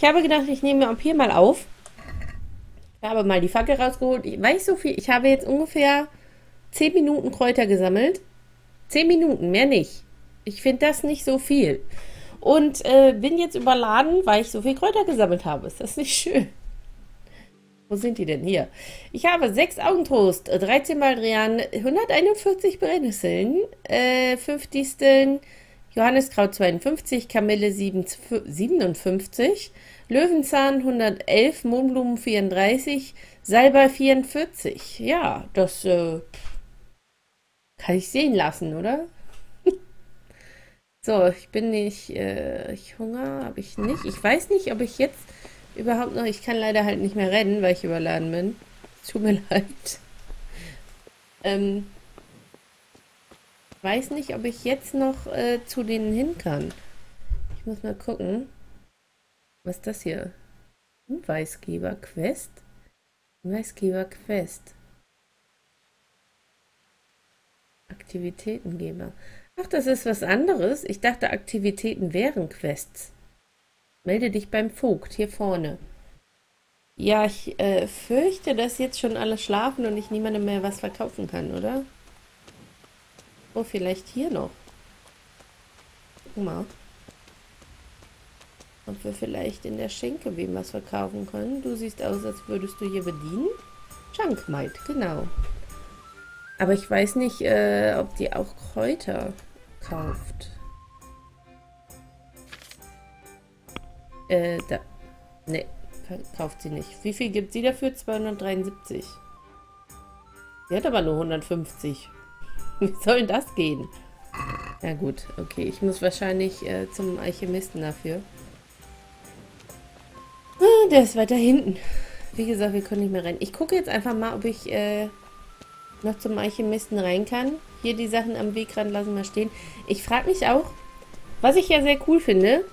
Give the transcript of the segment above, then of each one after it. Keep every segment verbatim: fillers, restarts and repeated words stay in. Ich habe gedacht, ich nehme auch hier mal auf. Ich habe mal die Fackel rausgeholt. Ich weiß so viel. Ich habe jetzt ungefähr zehn Minuten Kräuter gesammelt. zehn Minuten, mehr nicht. Ich finde das nicht so viel. Und äh, bin jetzt überladen, weil ich so viel Kräuter gesammelt habe. Ist das nicht schön? Wo sind die denn hier? Ich habe sechs Augentrost, dreizehn Mal Drian, hunderteinundvierzig Brennnesseln, äh, fünf Disteln, Johanniskraut zweiundfünfzig, Kamille siebenundfünfzig, Löwenzahn hundertelf, Mohnblumen vierunddreißig, Salbei vierundvierzig. Ja, das äh, kann ich sehen lassen, oder? So, ich bin nicht, äh, ich Hunger habe ich nicht. Ich weiß nicht, ob ich jetzt überhaupt noch, ich kann leider halt nicht mehr rennen, weil ich überladen bin. Tut mir leid. Ähm, weiß nicht, ob ich jetzt noch äh, zu denen hin kann. Ich muss mal gucken. Was ist das hier? Hinweisgeber Quest? Hinweisgeber Quest. Aktivitätengeber. Ach, das ist was anderes. Ich dachte, Aktivitäten wären Quests. Melde dich beim Vogt, hier vorne. Ja, ich äh, fürchte, dass jetzt schon alle schlafen und ich niemandem mehr was verkaufen kann, oder? Oh, vielleicht hier noch. Guck mal. Ob wir vielleicht in der Schenke wem was verkaufen können. Du siehst aus, als würdest du hier bedienen. Schankmaid, genau. Aber ich weiß nicht, äh, ob die auch Kräuter kauft. Äh, da. Ne, kauft sie nicht. Wie viel gibt sie dafür? zweihundertdreiundsiebzig. Sie hat aber nur hundertfünfzig. Wie soll denn das gehen? Na gut, okay. Ich muss wahrscheinlich äh, zum Alchemisten dafür. Ah, der ist weiter hinten. Wie gesagt, wir können nicht mehr rennen. Ich gucke jetzt einfach mal, ob ich äh, noch zum Alchemisten rein kann. Hier die Sachen am Wegrand lassen wir stehen. Ich frage mich auch, was ich ja sehr cool finde,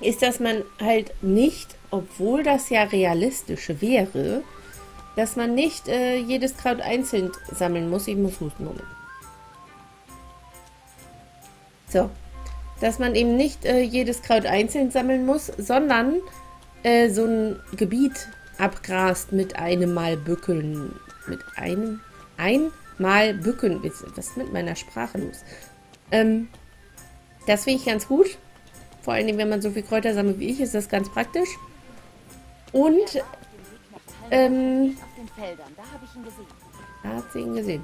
ist, dass man halt nicht, obwohl das ja realistisch wäre, dass man nicht äh, jedes Kraut einzeln sammeln muss. Ich muss husten, Moment. So. Dass man eben nicht äh, jedes Kraut einzeln sammeln muss, sondern äh, so ein Gebiet abgrast mit einem Mal Bücken. Mit einem einmal Bücken. Was ist mit meiner Sprache los? Ähm, das finde ich ganz gut. Vor allen Dingen, wenn man so viel Kräuter sammelt wie ich, ist das ganz praktisch. Und ähm, da hat sie ihn gesehen.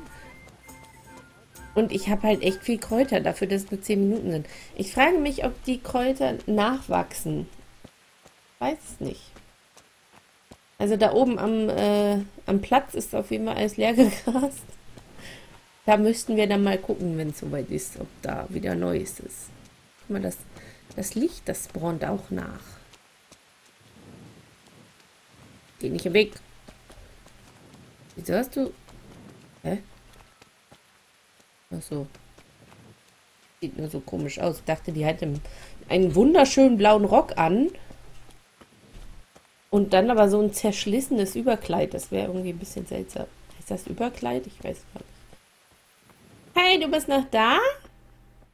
Und ich habe halt echt viel Kräuter dafür, dass es nur zehn Minuten sind. Ich frage mich, ob die Kräuter nachwachsen. Weiß es nicht. Also da oben am, äh, am Platz ist auf jeden Fall alles leer gegrast. Da müssten wir dann mal gucken, wenn es soweit ist, ob da wieder Neues ist. Guck mal, das... Das Licht, das brennt auch nach. Geh nicht im Weg. Wieso hast du... Hä? Ach so. Sieht nur so komisch aus. Ich dachte, die hatte einen wunderschönen blauen Rock an. Und dann aber so ein zerschlissenes Überkleid. Das wäre irgendwie ein bisschen seltsam. Ist das Überkleid? Ich weiß gar nicht. Hey, du bist noch da?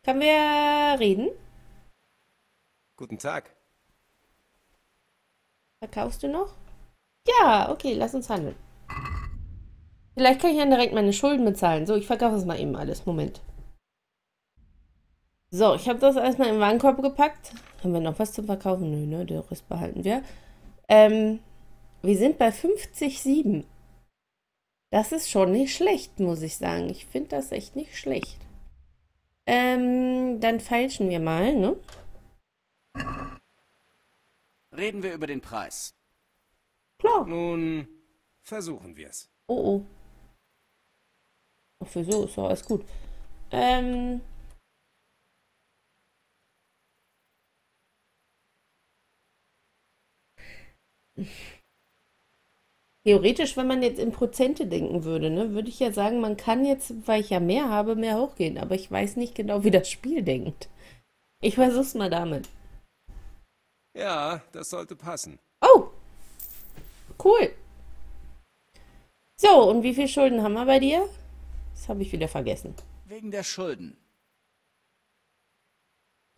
Können wir reden? Guten Tag. Verkaufst du noch? Ja, okay, lass uns handeln. Vielleicht kann ich ja direkt meine Schulden bezahlen. So, ich verkaufe es mal eben alles. Moment. So, ich habe das erstmal in den Warenkorb gepackt. Haben wir noch was zum Verkaufen? Nö, ne? Den Rest behalten wir. Ähm, wir sind bei fünfzig Silber. Das ist schon nicht schlecht, muss ich sagen. Ich finde das echt nicht schlecht. Ähm, dann feilschen wir mal, ne? Reden wir über den Preis. Klar. Nun versuchen wir es. Oh, oh. Ach, wieso? Ist doch alles gut. Ähm. Theoretisch, wenn man jetzt in Prozente denken würde, ne, würde ich ja sagen, man kann jetzt, weil ich ja mehr habe, mehr hochgehen. Aber ich weiß nicht genau, wie das Spiel denkt. Ich versuch's mal damit. Ja, das sollte passen. Oh, cool. So, und wie viel Schulden haben wir bei dir? Das habe ich wieder vergessen. Wegen der Schulden.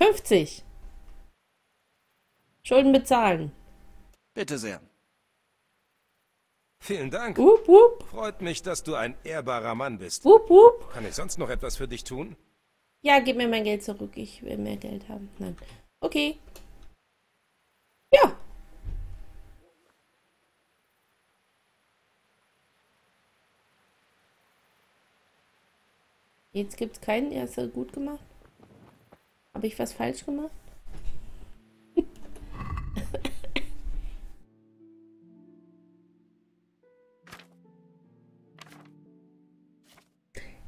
fünfzig. Schulden bezahlen. Bitte sehr. Vielen Dank. Wupp, wupp. Freut mich, dass du ein ehrbarer Mann bist. Wupp, wupp. Kann ich sonst noch etwas für dich tun? Ja, gib mir mein Geld zurück. Ich will mehr Geld haben. Nein. Okay. Ja. Jetzt gibt's keinen. Er ist so gut gemacht. Habe ich was falsch gemacht?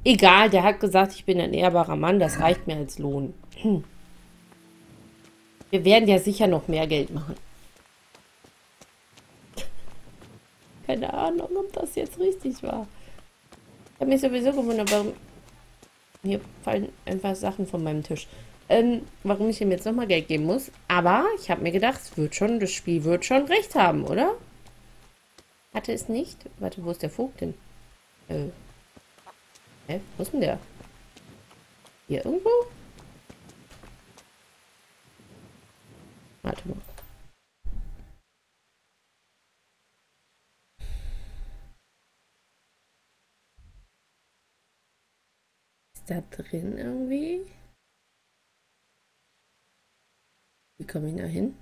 Egal, der hat gesagt, ich bin ein ehrbarer Mann. Das reicht mir als Lohn. Hm. Wir werden ja sicher noch mehr Geld machen. Keine Ahnung, ob das jetzt richtig war. Ich habe mich sowieso gewundert, warum... Hier fallen einfach Sachen von meinem Tisch. Ähm, warum ich ihm jetzt nochmal Geld geben muss. Aber ich habe mir gedacht, es wird schon, das Spiel wird schon recht haben, oder? Hatte es nicht. Warte, wo ist der Vogt denn? Äh. Hä? Wo ist denn der? Hier irgendwo? Warte mal. Ist da drin irgendwie? Wie komme ich da hin?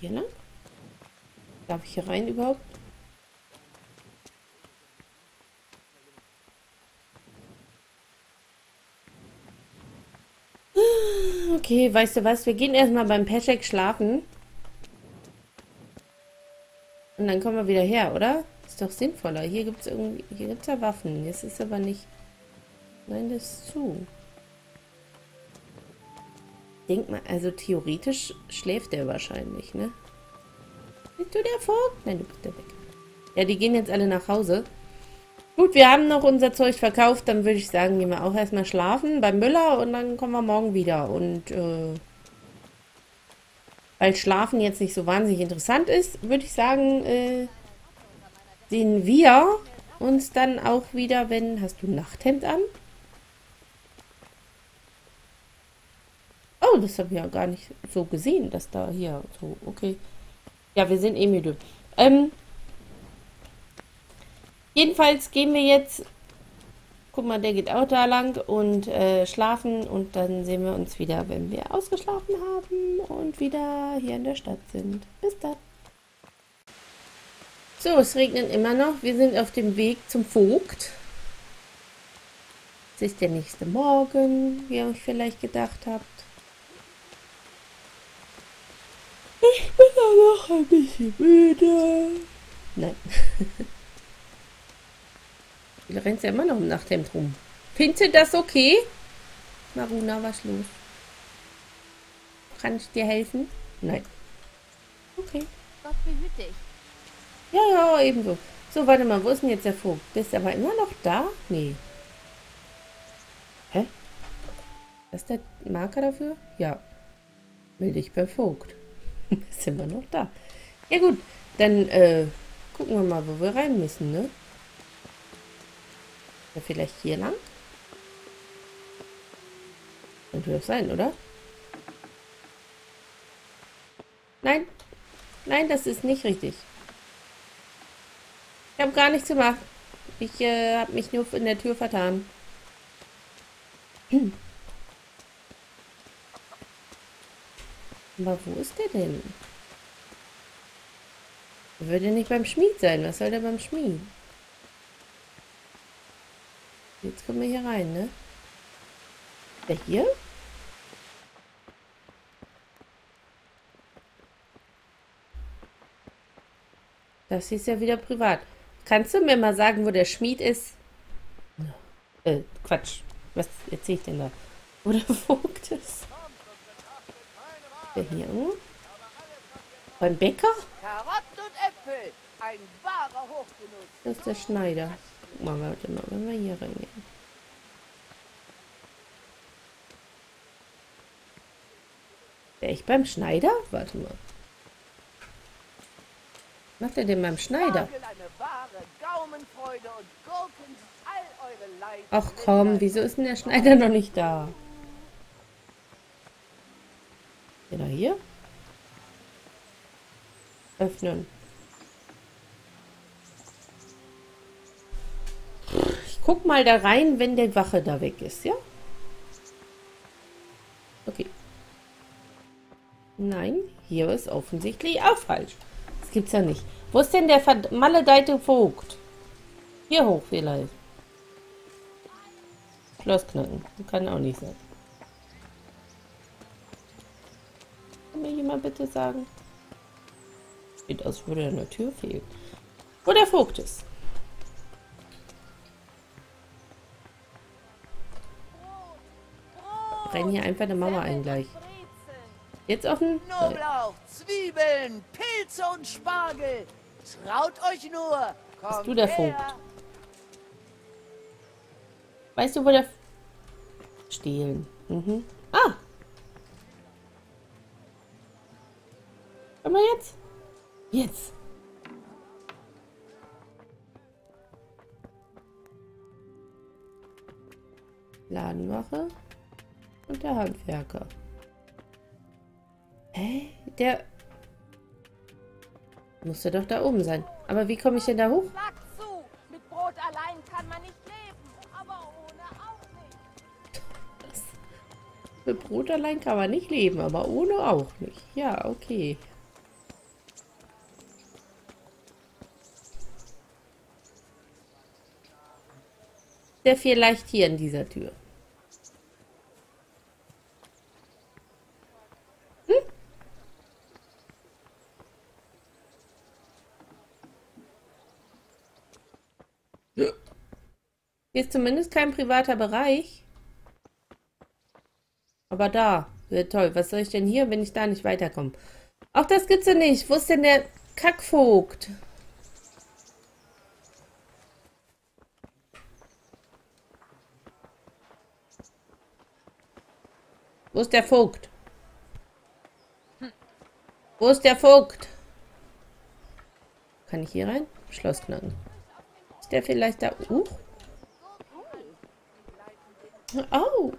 Hier lang? Darf ich hier rein überhaupt? Okay, weißt du was? Wir gehen erstmal beim Peschek schlafen. Und dann kommen wir wieder her, oder? Ist doch sinnvoller. Hier gibt es irgendwie. Hier gibt es ja Waffen. Jetzt ist aber nicht. Nein, das ist zu. Denk mal, also theoretisch schläft der wahrscheinlich, ne? Bist du der Vogt? Nein, du bist der weg. Ja, die gehen jetzt alle nach Hause. Gut, wir haben noch unser Zeug verkauft. Dann würde ich sagen, gehen wir auch erstmal schlafen beim Müller und dann kommen wir morgen wieder. Und äh, weil Schlafen jetzt nicht so wahnsinnig interessant ist, würde ich sagen, äh, sehen wir uns dann auch wieder, wenn... Hast du ein Nachthemd an? Oh, das habe ich ja gar nicht so gesehen, dass da hier so... Okay. Ja, wir sind eh müde. Ähm, jedenfalls gehen wir jetzt, guck mal, der geht auch da lang und äh, schlafen und dann sehen wir uns wieder, wenn wir ausgeschlafen haben und wieder hier in der Stadt sind. Bis dann. So, es regnet immer noch. Wir sind auf dem Weg zum Vogt. Es ist der nächste Morgen, wie ihr euch vielleicht gedacht habt. Ich bin auch noch ein bisschen müde. Nein. Du rennst ja immer noch im Nachthemd rum. Findest du das okay? Maruna, was los? Kann ich dir helfen? Nein. Okay. Gott behüt dich. Ja, ja, ebenso. So, warte mal, wo ist denn jetzt der Vogt? Bist du aber immer noch da? Nee. Hä? Ist der Marker dafür? Ja. Melde dich bei Vogt. Ist immer noch da. Ja gut, dann äh, gucken wir mal, wo wir rein müssen, ne? Ja, vielleicht hier lang? Könnte doch sein, oder? Nein. Nein, das ist nicht richtig. Ich habe gar nichts gemacht. Ich äh, habe mich nur in der Tür vertan. Hm. Aber wo ist der denn? Er würde nicht beim Schmied sein. Was soll der beim Schmied? Jetzt kommen wir hier rein, ne? Ist der hier? Das ist ja wieder privat. Kannst du mir mal sagen, wo der Schmied ist? Äh, Quatsch. Was erzähl ich denn da? Wo der Vogt ist? Hier irgendwo? Beim Bäcker? Karotten und Äpfel. Ein wahrer Hochgenuss. Das ist der Schneider. Guck mal, warte mal, wenn wir hier reingehen. Wäre ich beim Schneider? Warte mal. Was macht er denn beim Schneider? Eine wahre Gaumenfreude und Gurken all Ach komm, wieso ist denn der Schneider noch nicht da? Oder hier? Öffnen. Ich guck mal da rein, wenn der Wache da weg ist, ja? Okay. Nein, hier ist offensichtlich auch falsch. Das gibt's ja nicht. Wo ist denn der vermaledeite Vogt? Hier hoch vielleicht. Schloss knacken. Kann auch nicht sein. Kann mir jemand bitte sagen? Sieht aus, würde an der Tür fehlen. Wo der Vogt ist. Brenn hier einfach eine Mauer ein gleich. Jetzt offen? Knoblauch, Zwiebeln, Pilze und Spargel. Traut euch nur. Komm, bist du der Vogt? Her. Weißt du, wo der... F Stehlen. Mhm. Ah! Können wir jetzt? Jetzt! Ladenwache und der Handwerker. Hä? Der... Muss ja doch da oben sein. Aber wie komme ich denn da hoch? Sag zu! Mit Brot allein kann man nicht leben, aber ohne auch nicht. Mit Brot allein kann man nicht leben, aber ohne auch nicht. Ja, okay. Der vielleicht hier in dieser Tür. Hm? Hier ist zumindest kein privater Bereich. Aber da. Wäre toll. Was soll ich denn hier, wenn ich da nicht weiterkomme? Auch das gibt's ja nicht. Wo ist denn der Kackvogt? Wo ist der Vogt? Hm. Wo ist der Vogt? Kann ich hier rein? Schloss knacken. Ist der vielleicht da? Uh. Oh!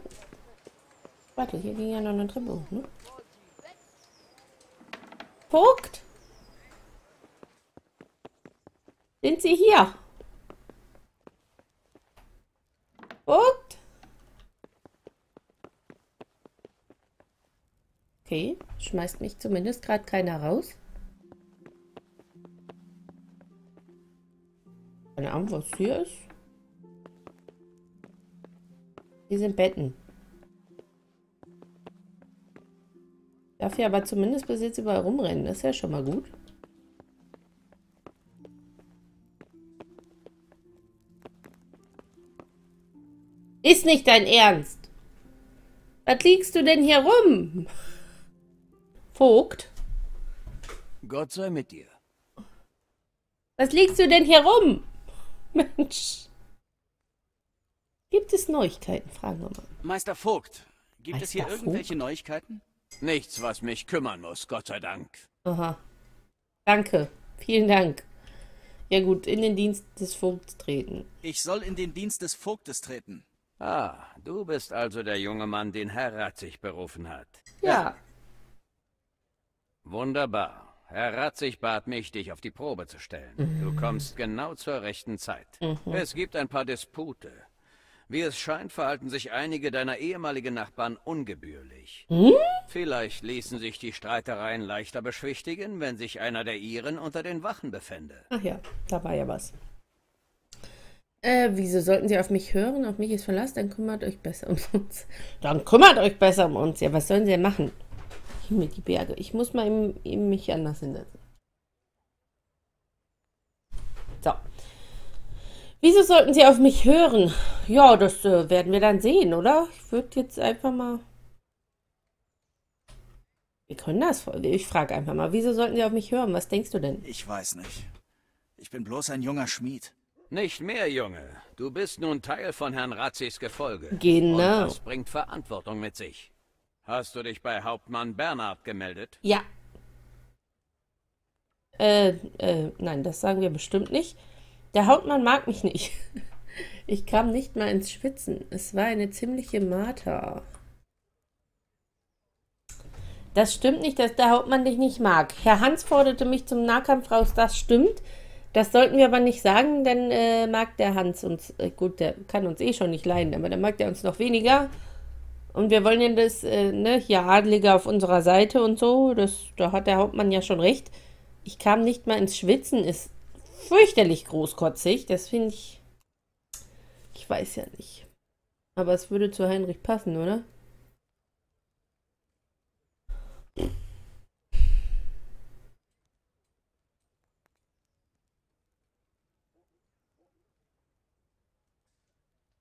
Warte, hier ging ja noch eine Treppe hoch, ne? Vogt? Sind Sie hier? Vogt? Okay, schmeißt mich zumindest gerade keiner raus. Keine Ahnung, was hier ist. Hier sind Betten. Darf ich aber zumindest bis jetzt überall rumrennen. Das ist ja schon mal gut. Ist nicht dein Ernst! Was liegst du denn hier rum? Vogt. Gott sei mit dir. Was liegst du denn hier rum? Mensch. Gibt es Neuigkeiten? Fragen wir mal. Meister Vogt, gibt Meister es hier Vogt? irgendwelche Neuigkeiten? Nichts, was mich kümmern muss, Gott sei Dank. Aha. Danke. Vielen Dank. Ja gut, in den Dienst des Vogts treten. Ich soll in den Dienst des Vogtes treten. Ah, du bist also der junge Mann, den Herr Ratzig berufen hat. Ja. Wunderbar. Herr Ratzig bat mich, dich auf die Probe zu stellen. Mhm. Du kommst genau zur rechten Zeit. Mhm. Es gibt ein paar Dispute. Wie es scheint, verhalten sich einige deiner ehemaligen Nachbarn ungebührlich. Mhm. Vielleicht ließen sich die Streitereien leichter beschwichtigen, wenn sich einer der ihren unter den Wachen befände. Ach ja, da war ja was. Äh, wieso sollten sie auf mich hören? Auf mich ist Verlass, dann kümmert euch besser um uns. Dann kümmert euch besser um uns. Ja, was sollen sie denn machen? Mit die Berge. Ich muss mal eben, eben mich anders hinsetzen. So. Wieso sollten sie auf mich hören? Ja, das äh, werden wir dann sehen, oder? Ich würde jetzt einfach mal... Wir können das... Ich frage einfach mal, wieso sollten sie auf mich hören? Was denkst du denn? Ich weiß nicht. Ich bin bloß ein junger Schmied. Nicht mehr, Junge. Du bist nun Teil von Herrn Ratzigs Gefolge. Genau. Und das bringt Verantwortung mit sich. Hast du dich bei Hauptmann Bernhard gemeldet? Ja. Äh, äh, nein, das sagen wir bestimmt nicht. Der Hauptmann mag mich nicht. Ich kam nicht mal ins Schwitzen. Es war eine ziemliche Marter. Das stimmt nicht, dass der Hauptmann dich nicht mag. Herr Hans forderte mich zum Nahkampf raus. Das stimmt. Das sollten wir aber nicht sagen, denn äh, mag der Hans uns... Äh, gut, der kann uns eh schon nicht leiden, aber dann mag der uns noch weniger. Und wir wollen ja das, äh, ne, hier Adlige auf unserer Seite und so. Das, da hat der Hauptmann ja schon recht. Ich kam nicht mal ins Schwitzen. Ist fürchterlich großkotzig. Das finde ich... Ich weiß ja nicht. Aber es würde zu Heinrich passen, oder?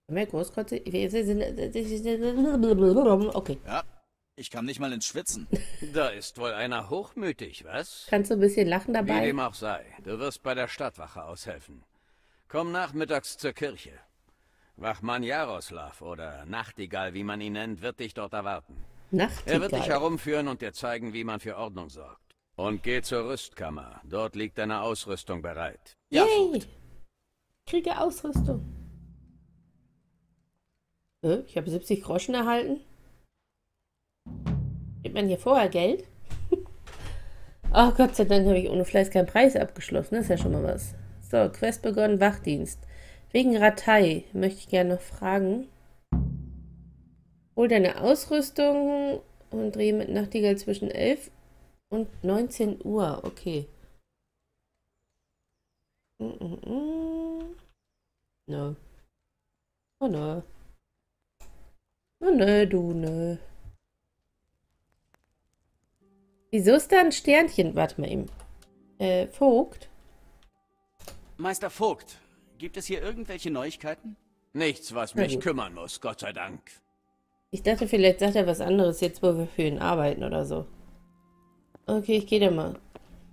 Mehr großkotzig. Okay. Ja, ich kam nicht mal ins Schwitzen. Da ist wohl einer hochmütig, was? Kannst du ein bisschen lachen dabei? Wie dem auch sei, du wirst bei der Stadtwache aushelfen. Komm nachmittags zur Kirche. Wachmann Jaroslav oder Nachtigall, wie man ihn nennt, wird dich dort erwarten. Nachtigall. Er wird dich herumführen und dir zeigen, wie man für Ordnung sorgt. Und geh zur Rüstkammer. Dort liegt deine Ausrüstung bereit. Ja, Vogt. Kriege Ausrüstung. Ich habe siebzig Groschen erhalten. Gibt man hier vorher Geld? Oh Gott sei Dank habe ich ohne Fleiß keinen Preis abgeschlossen. Das ist ja schon mal was. So, Quest begonnen, Wachdienst. Wegen Ratei möchte ich gerne noch fragen. Hol deine Ausrüstung und drehe mit Nachtigall zwischen elf und neunzehn Uhr. Okay. Mm -mm. No. Oh no. Oh, nö, du, nö. Wieso ist da ein Sternchen? Warte mal eben. Äh, Vogt? Meister Vogt, gibt es hier irgendwelche Neuigkeiten? Nichts, was mich okay. kümmern muss, Gott sei Dank. Ich dachte, vielleicht sagt er was anderes jetzt, wo wir für ihn arbeiten oder so. Okay, ich gehe da mal.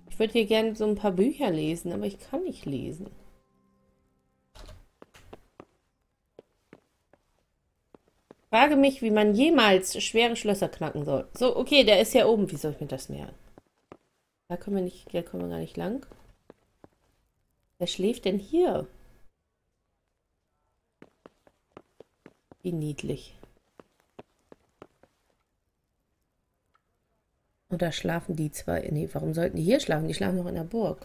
Ich würde hier gerne so ein paar Bücher lesen, aber ich kann nicht lesen. Frage mich, wie man jemals schwere Schlösser knacken soll. So, okay, der ist ja oben. Wie soll ich mir das merken? Da kommen wir nicht, da kommen wir gar nicht lang. Wer schläft denn hier? Wie niedlich. Und da schlafen die zwei. Nee, warum sollten die hier schlafen? Die schlafen noch in der Burg.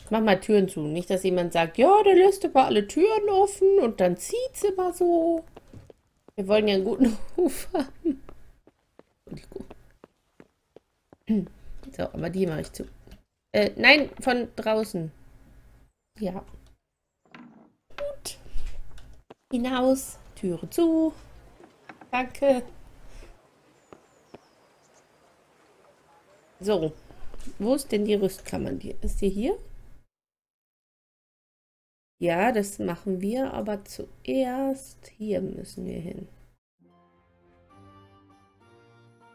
Ich mach mal Türen zu. Nicht, dass jemand sagt, ja, der lässt aber alle Türen offen und dann zieht's immer so. Wir wollen ja einen guten Ruf haben. So, aber die mache ich zu. Äh, nein, von draußen. Ja. Gut. Hinaus. Türe zu. Danke. So. Wo ist denn die Rüstkammer? Ist die hier? Ja, das machen wir, aber zuerst hier müssen wir hin.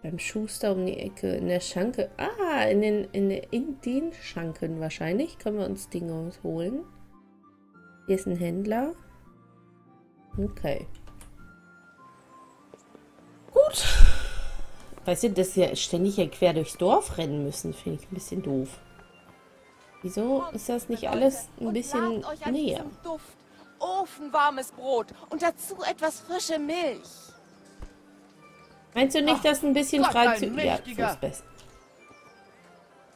Beim Schuster um die Ecke, in der Schanke. Ah, in den, in den, in den Schanken wahrscheinlich können wir uns Dinge holen. Hier ist ein Händler. Okay. Gut. Weißt du, dass wir ständig hier quer durchs Dorf rennen müssen, finde ich ein bisschen doof. Wieso ist das nicht alles ein bisschen näher? Ofenwarmes Brot und dazu etwas frische Milch. Meinst du nicht, dass ein bisschen Französisch ist besser?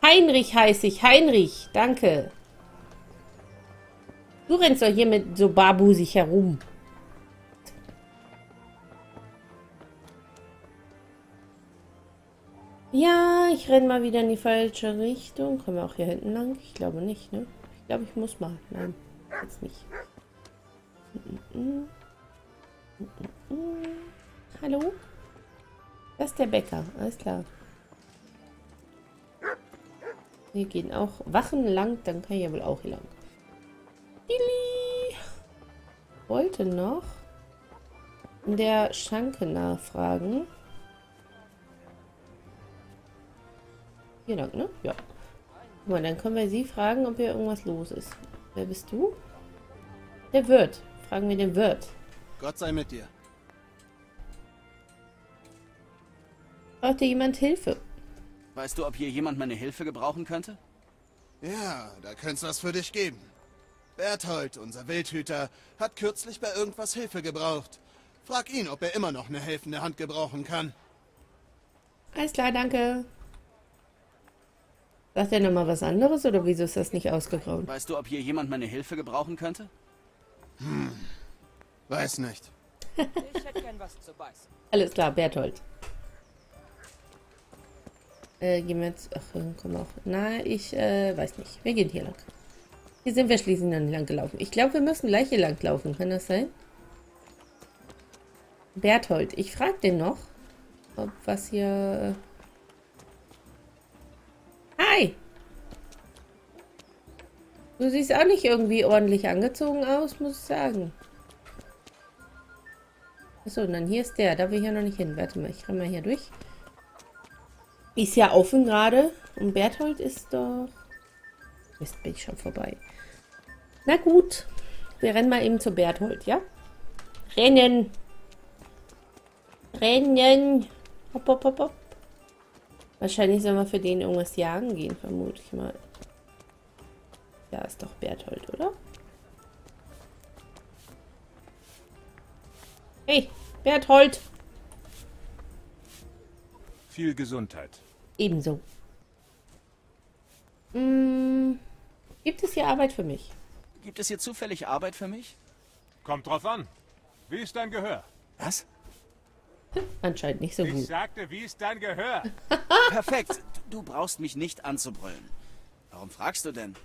Heinrich heiße ich, Heinrich, danke. Du rennst doch hier mit so barbusig herum. Ja, ich renne mal wieder in die falsche Richtung. Kommen wir auch hier hinten lang? Ich glaube nicht, ne? Ich glaube, ich muss mal. Nein, jetzt nicht. Hallo? Das ist der Bäcker. Alles klar. Wir gehen auch Wachen lang. Dann kann ich ja wohl auch hier lang. Billy! Wollte noch in der Schanke nachfragen. Hier lang, ne? Ja. Guck mal, dann können wir sie fragen, ob hier irgendwas los ist. Wer bist du? Der Wirt. Fragen wir den Wirt. Gott sei mit dir. Braucht dir jemand Hilfe? Weißt du, ob hier jemand meine Hilfe gebrauchen könnte? Ja, da könnte es was für dich geben. Berthold, unser Wildhüter, hat kürzlich bei irgendwas Hilfe gebraucht. Frag ihn, ob er immer noch eine helfende Hand gebrauchen kann. Alles klar, danke. Sagt er nochmal was anderes oder wieso ist das nicht ausgegraut? Weißt du, ob hier jemand meine Hilfe gebrauchen könnte? Hm, weiß nicht. Ich hätte gern was zu beißen. Alles klar, Berthold. Äh, gehen wir jetzt... Ach, komm auch. Na, ich äh, weiß nicht. Wir gehen hier lang. Hier sind wir schließlich noch nicht lang gelaufen. Ich glaube, wir müssen gleich hier lang laufen. Kann das sein? Berthold. Ich frage den noch, ob was hier... Hi! Du siehst auch nicht irgendwie ordentlich angezogen aus, muss ich sagen. Achso, und dann hier ist der. Da will ich ja noch nicht hin. Warte mal, ich renne mal hier durch. Ist ja offen gerade. Und Berthold ist doch... Mist, bin ich schon vorbei. Na gut. Wir rennen mal eben zu Berthold, ja? Rennen! Rennen! Hopp, hopp, hopp, hopp. Wahrscheinlich soll man für den irgendwas jagen gehen, vermute ich mal. Da ist doch Berthold, oder? Hey, Berthold! Viel Gesundheit. Ebenso. Hm, gibt es hier Arbeit für mich? Gibt es hier zufällig Arbeit für mich? Kommt drauf an. Wie ist dein Gehör? Was? Anscheinend nicht so gut. Ich sagte, wie ist dein Gehör? Perfekt. Du brauchst mich nicht anzubrüllen. Warum fragst du denn?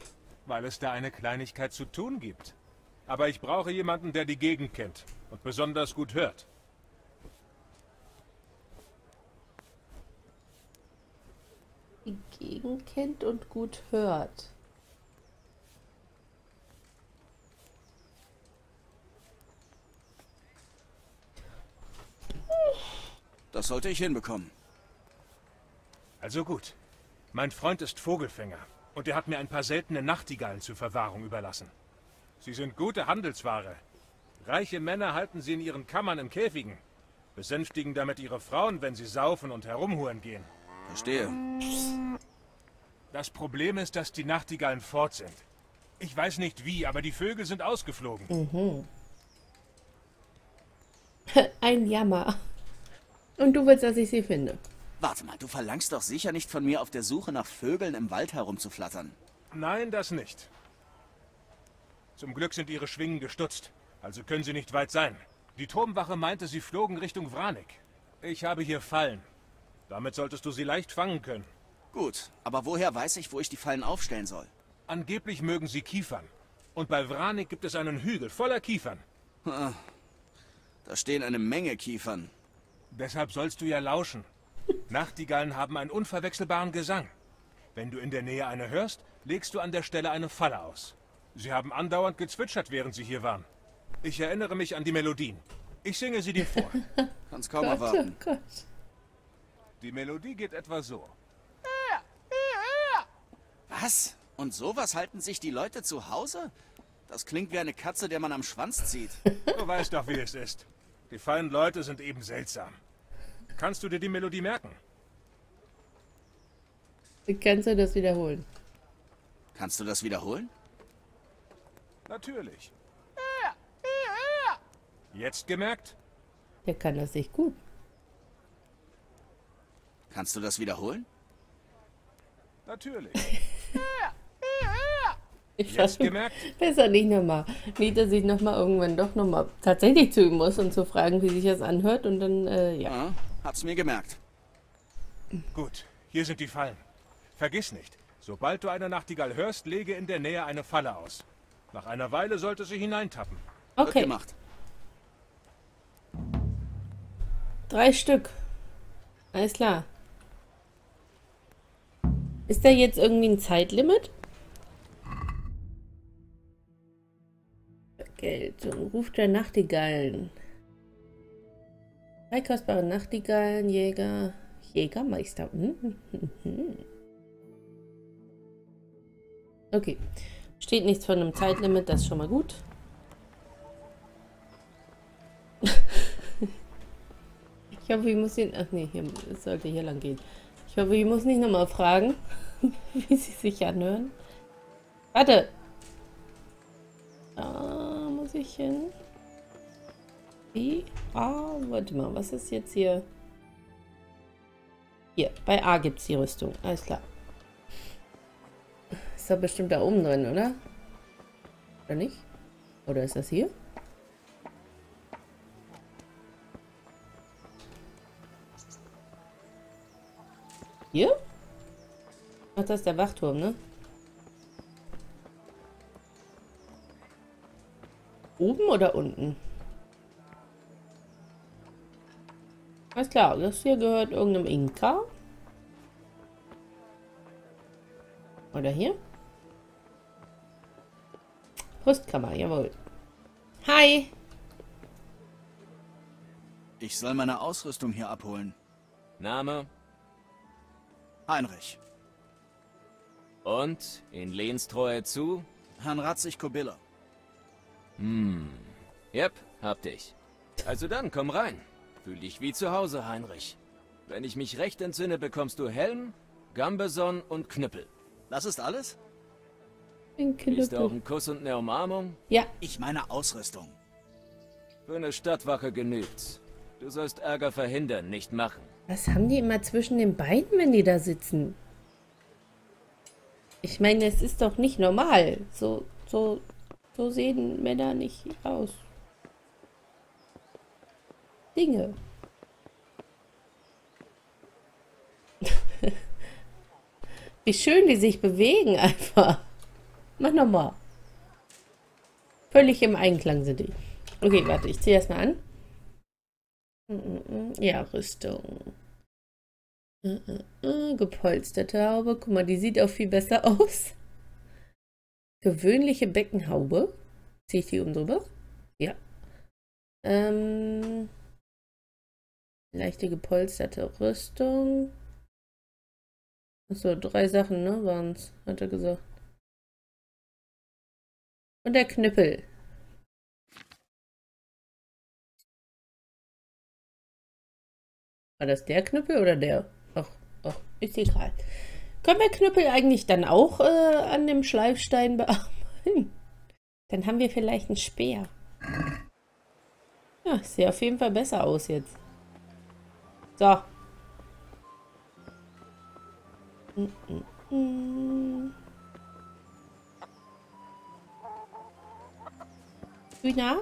Weil es da eine Kleinigkeit zu tun gibt. Aber ich brauche jemanden, der die Gegend kennt und besonders gut hört. Die Gegend kennt und gut hört. Das sollte ich hinbekommen. Also gut. Mein Freund ist Vogelfänger und er hat mir ein paar seltene Nachtigallen zur Verwahrung überlassen. Sie sind gute Handelsware. Reiche Männer halten sie in ihren Kammern im Käfigen, besänftigen damit ihre Frauen, wenn sie saufen und herumhuren gehen. Verstehe. Das Problem ist, dass die Nachtigallen fort sind. Ich weiß nicht wie, aber die Vögel sind ausgeflogen. Mhm. Ein Jammer. Und du willst, dass ich sie finde. Warte mal, du verlangst doch sicher nicht von mir, auf der Suche nach Vögeln im Wald herumzuflattern. Nein, das nicht. Zum Glück sind ihre Schwingen gestutzt, also können sie nicht weit sein. Die Turmwache meinte, sie flogen Richtung Vranik. Ich habe hier Fallen. Damit solltest du sie leicht fangen können. Gut, aber woher weiß ich, wo ich die Fallen aufstellen soll? Angeblich mögen sie Kiefern. Und bei Vranik gibt es einen Hügel voller Kiefern. Da stehen eine Menge Kiefern. Deshalb sollst du ja lauschen. Nachtigallen haben einen unverwechselbaren Gesang. Wenn du in der Nähe eine hörst, legst du an der Stelle eine Falle aus. Sie haben andauernd gezwitschert, während sie hier waren. Ich erinnere mich an die Melodien. Ich singe sie dir vor. Kannst kaum erwarten. Oh Gott. Die Melodie geht etwa so. Was? Und sowas halten sich die Leute zu Hause? Das klingt wie eine Katze, der man am Schwanz zieht. Du weißt doch, wie es ist. Die feinen Leute sind eben seltsam. Kannst du dir die Melodie merken? Kannst du das wiederholen? Kannst du das wiederholen? Natürlich. Jetzt gemerkt? Der kann das nicht gut. Kannst du das wiederholen? Natürlich. Ich Jetzt gemerkt? Besser nicht nochmal. Nicht, dass ich nochmal irgendwann doch nochmal tatsächlich zu ihm muss und um zu fragen, wie sich das anhört und dann, äh, ja. ja. Hab's mir gemerkt. Gut, hier sind die Fallen. Vergiss nicht, sobald du eine Nachtigall hörst, lege in der Nähe eine Falle aus. Nach einer Weile sollte sie hineintappen. Okay. Wird gemacht. Drei Stück. Alles klar. Ist da jetzt irgendwie ein Zeitlimit? Geltung. Ruf der Nachtigallen. Drei kostbare Nachtigallen, Jäger, Jägermeister. Okay. Steht nichts von einem Zeitlimit, das ist schon mal gut. Ich hoffe, ich muss den... Ach nee, hier, es sollte hier lang gehen. Ich hoffe, ich muss nicht nochmal fragen, wie sie sich anhören. Warte! Türchen. B, A, warte mal, was ist jetzt hier? Hier, bei A gibt es die Rüstung, alles klar. Ist doch bestimmt da oben drin, oder? Oder nicht? Oder ist das hier? Hier? Ach, das ist der Wachturm, ne? Oben oder unten? Alles klar, das hier gehört irgendeinem Inka. Oder hier? Brustkammer, jawohl. Hi! Ich soll meine Ausrüstung hier abholen. Name? Heinrich. Und? In Lehnstreue zu? Herrn Ratzig Kobilla. Hm. Yep, hab dich. Also dann, komm rein. Fühl dich wie zu Hause, Heinrich. Wenn ich mich recht entsinne, bekommst du Helm, Gambeson und Knüppel. Das ist alles? Ein Knüppel. Ist auch ein Kuss und eine Umarmung? Ja. Ich meine Ausrüstung. Für eine Stadtwache genügt's. Du sollst Ärger verhindern, nicht machen. Was haben die immer zwischen den Beinen, wenn die da sitzen? Ich meine, es ist doch nicht normal. So, so, so sehen Männer nicht aus. Dinge. Wie schön die sich bewegen einfach. Mach nochmal. Völlig im Einklang sind die. Okay, warte, ich ziehe erstmal an. Ja, Rüstung. Gepolsterte Haube. Guck mal, die sieht auch viel besser aus. Gewöhnliche Beckenhaube. Ziehe ich die um drüber? Ja. Ähm... Leichte gepolsterte Rüstung. Achso, drei Sachen, ne, waren es, hat er gesagt. Und der Knüppel. War das der Knüppel oder der? Ach, ach, ist egal. Können wir Knüppel eigentlich dann auch äh, an dem Schleifstein bearbeiten? Dann haben wir vielleicht einen Speer. Ja, sieht auf jeden Fall besser aus jetzt. So. Mm -mm. Hühner?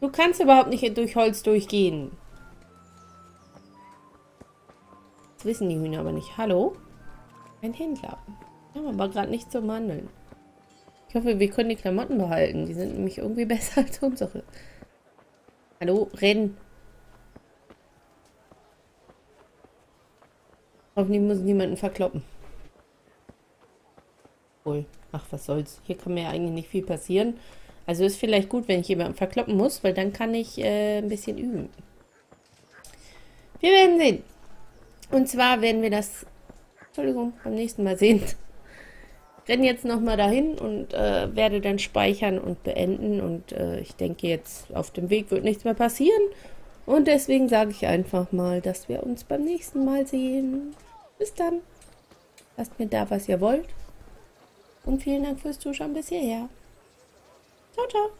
Du kannst überhaupt nicht durch Holz durchgehen. Das wissen die Hühner aber nicht. Hallo? Ein Händler. Wir haben aber gerade nichts zum Handeln. Ich hoffe, wir können die Klamotten behalten. Die sind nämlich irgendwie besser als unsere. Hallo? Renn. Hoffentlich muss niemanden verkloppen. Wohl. Ach, was soll's. Hier kann mir ja eigentlich nicht viel passieren. Also ist vielleicht gut, wenn ich jemanden verkloppen muss, weil dann kann ich äh, ein bisschen üben. Wir werden sehen. Und zwar werden wir das... Entschuldigung, beim nächsten Mal sehen. Ich renne jetzt nochmal dahin und äh, werde dann speichern und beenden. Und äh, ich denke jetzt, auf dem Weg wird nichts mehr passieren. Und deswegen sage ich einfach mal, dass wir uns beim nächsten Mal sehen. Bis dann. Lasst mir da, was ihr wollt. Und vielen Dank fürs Zuschauen bis hierher. Ciao, ciao.